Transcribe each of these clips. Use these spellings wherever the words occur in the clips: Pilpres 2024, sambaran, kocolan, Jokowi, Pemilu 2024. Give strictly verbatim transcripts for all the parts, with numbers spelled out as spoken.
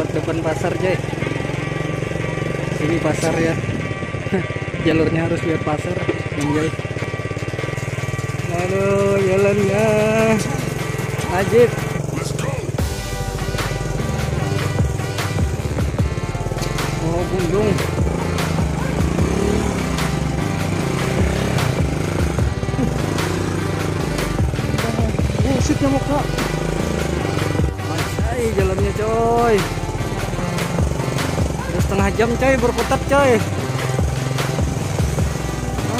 lewat depan pasar, coy. Ini pasar ya. Jalurnya harus lewat pasar, menjel. Aduh, jalannya ajib. Oh, gunung. Buset, nyamuk kok. Masai jalannya, coy. Udah setengah jam, coy, berputar, coy.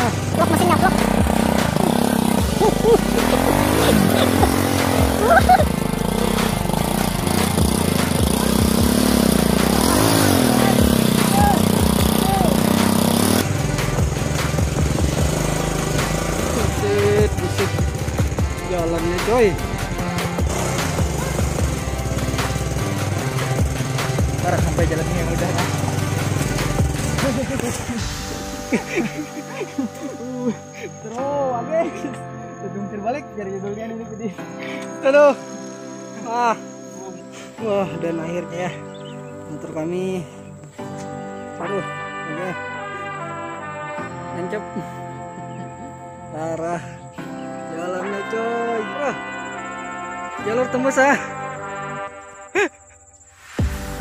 Ah, blok mesinnya, blok. Buset, buset. Jalannya, coy. Parah, sampai jalannya yang udah kan. Terus, guys. Ujung terbalik dari judulnya ini pedih. Aduh. Ah. Wah, dan akhirnya motor kami. Aduh, ini. Nancep. Parah. Jalannya, coy. Wah. Jalur tembus, ah.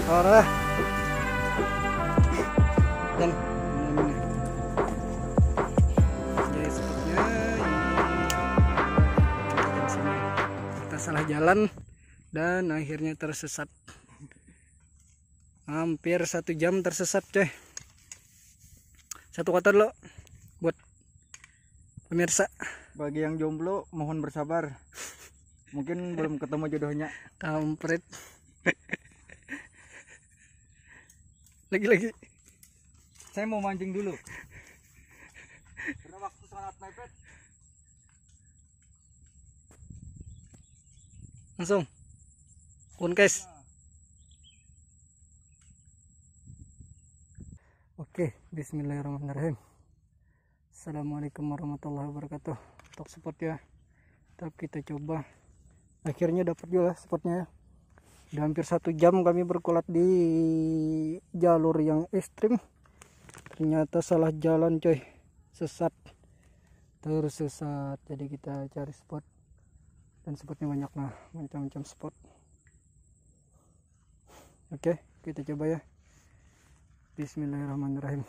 Parah. Dan salah jalan dan akhirnya tersesat. Hampir satu jam tersesat, coy. Satu kata dulu buat pemirsa. Bagi yang jomblo mohon bersabar. Mungkin belum ketemu jodohnya. Kampret. Lagi-lagi. Saya mau mancing dulu. Karena waktu sangat mepet. Langsung kun guys. Oke, bismillahirrahmanirrahim. Assalamualaikum warahmatullahi wabarakatuh. Untuk spot ya, tetap kita coba. Akhirnya dapat juga spotnya ya. Udah hampir satu jam kami berkulat di jalur yang ekstrim. Ternyata salah jalan, coy. Sesat, terus sesat. Jadi kita cari spot. Dan spotnya banyak lah, macam-macam spot. Oke, kita coba ya. Bismillahirrahmanirrahim.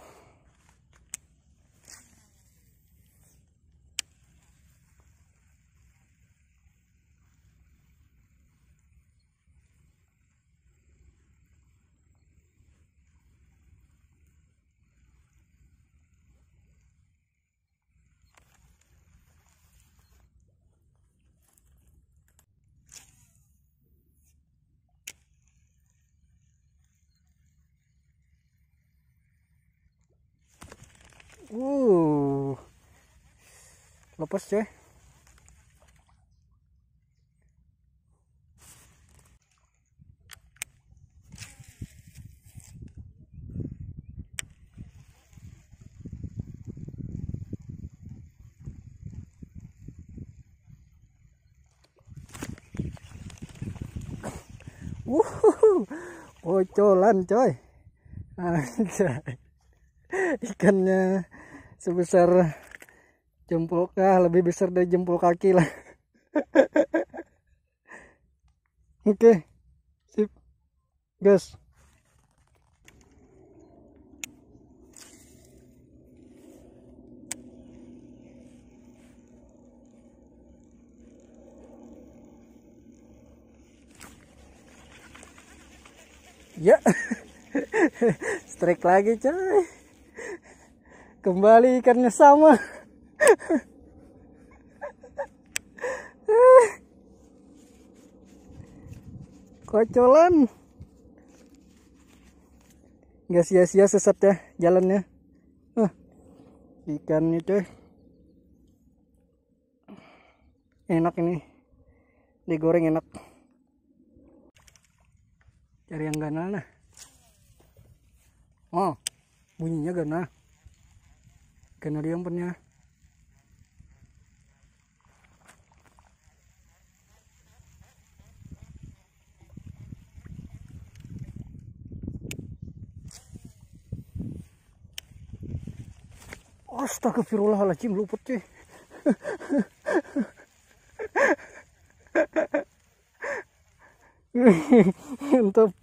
Uh, lepas, coy. Wuh, kocolan, coy. Anjay. Ikannya sebesar jempol kah, lebih besar dari jempol kaki lah. Oke, okay. Sip, gas. Ya, strike lagi, coy. Kembali ikannya sama. Kocolan. Nggak sia-sia sesat ya jalannya. Huh. Ikannya, coy. Enak ini. Digoreng enak. Cari yang ganal nah. Oh, bunyinya ganal. Kenal yang punya. Astagfirullahaladzim, luput cuy. Mantap.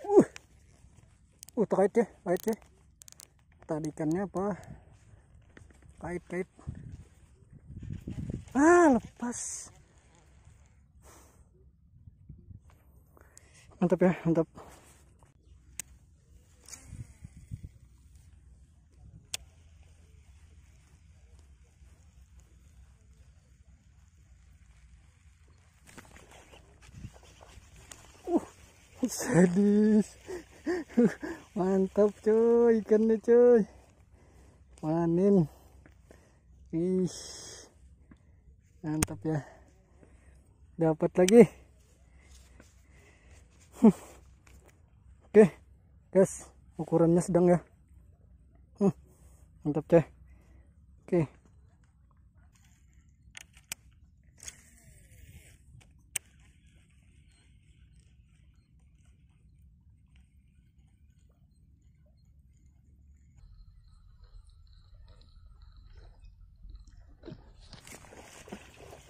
Uh, uh terkait ya, kait ya. Tadikannya apa? Kait-kait. Ah, lepas. Mantap ya, mantap. Uh, sadis. Mantap cuy, ikannya cuy. Manin. Ih. Mantap ya. Dapat lagi. Oke, guys, ukurannya sedang ya. Hmm, mantap deh. Oke.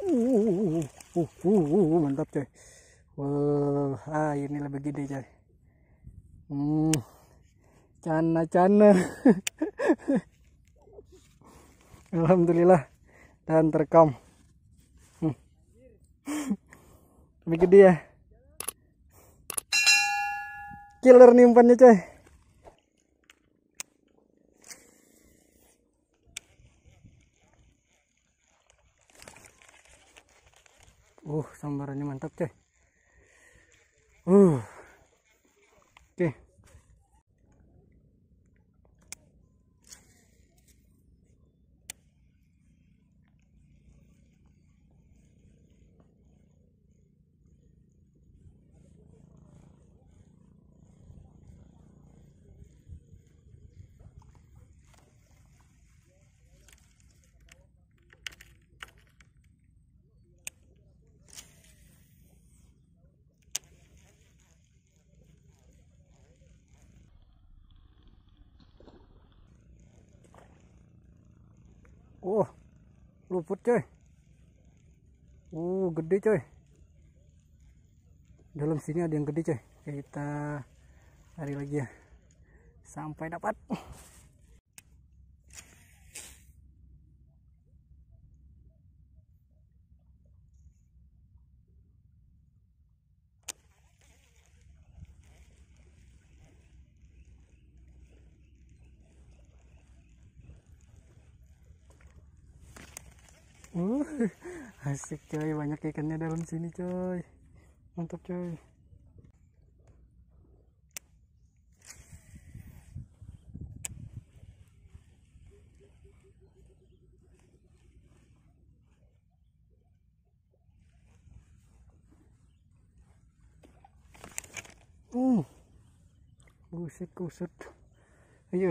Uh, uh, uh, uh, mantap deh. Wow, ah ini lebih gede coy. Hmm, cana-cana. Alhamdulillah dan terekam. Hmm. Lebih gede ya. Killer nih umpannya coy. Uh, sambarannya mantap coy. Uh. Oke. Okay. Oh, luput coy. Oh, gede coy. Dalam sini ada yang gede coy. Kita cari lagi ya. Sampai dapat. Uh, asik coy, banyak ikannya dalam sini coy. Mantap coy. Uh, buset buset. Ayo.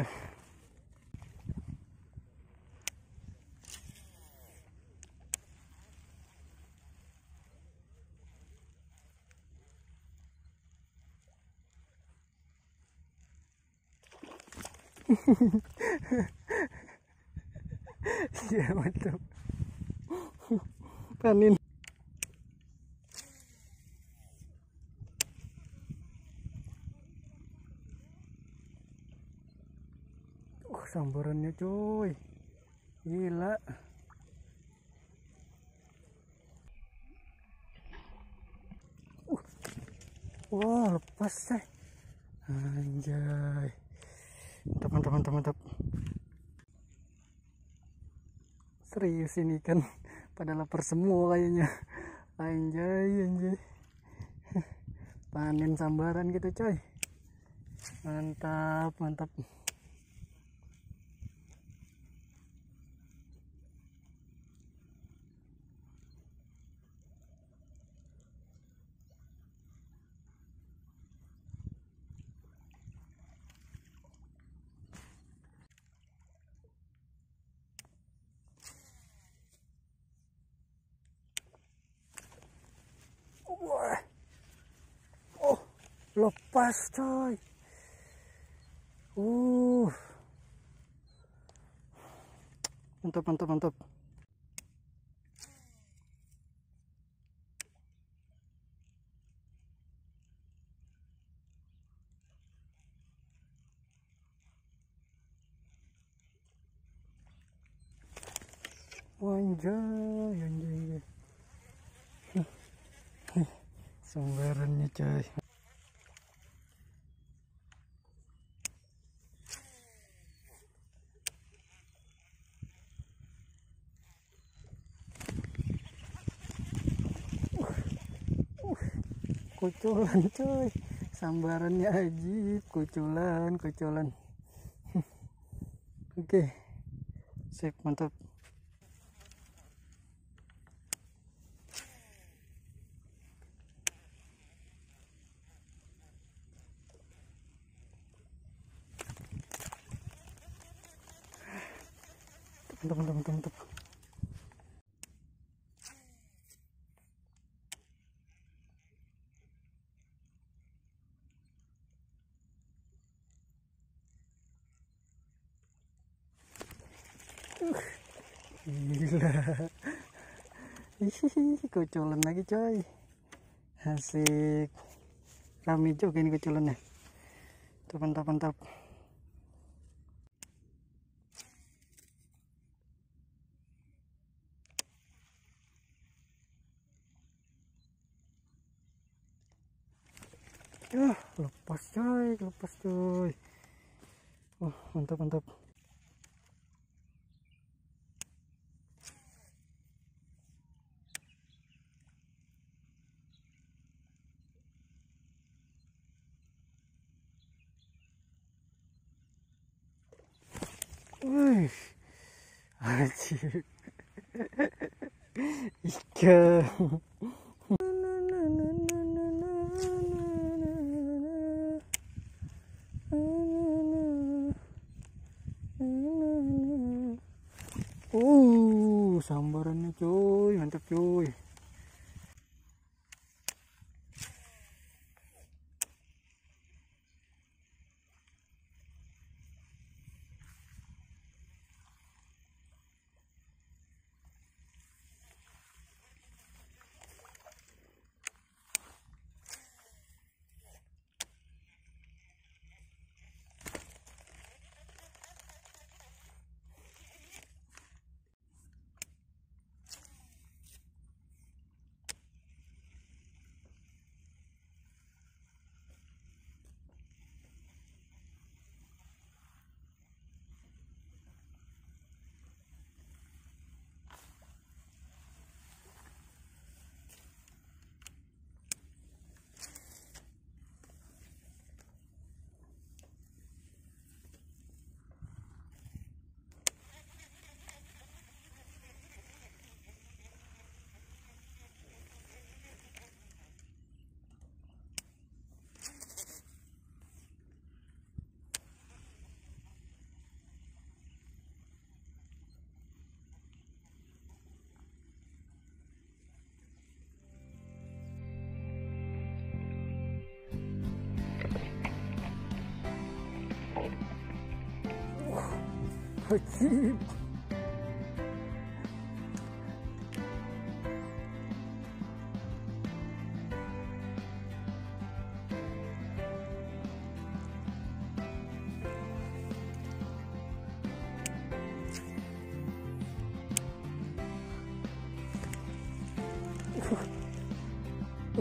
Ya mantap. Panin. Oh, sambarannya cuy. Gila. Uh. Wah, lepas deh. Anjay. Mantap, mantap, mantap, mantap. Serius ini kan pada lapar semua kayaknya. Anjay, anjay. Panen sambaran gitu coy. Mantap, mantap. Lepas coy. Uh. Mantap, mantap, mantap. Anjay, anjay, anjay. Sambarannya coy. Kocolan coy, sambarannya ajib, kocolan, kocolan. Oke, sip, mantap. Mantap, mantap, mantap, mantap. Gila, hihihi, kocolan lagi coy, asik, rame juga ini kocolannya, tuh mantap mantap. Uh, lepas coy, lepas coy, oh mantap mantap. Wih, aji, ikan. Uh, sambarannya cuy, mantap cuy. Ajib, uh.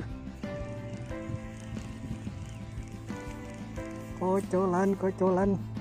Uh. Kocolan, kocolan.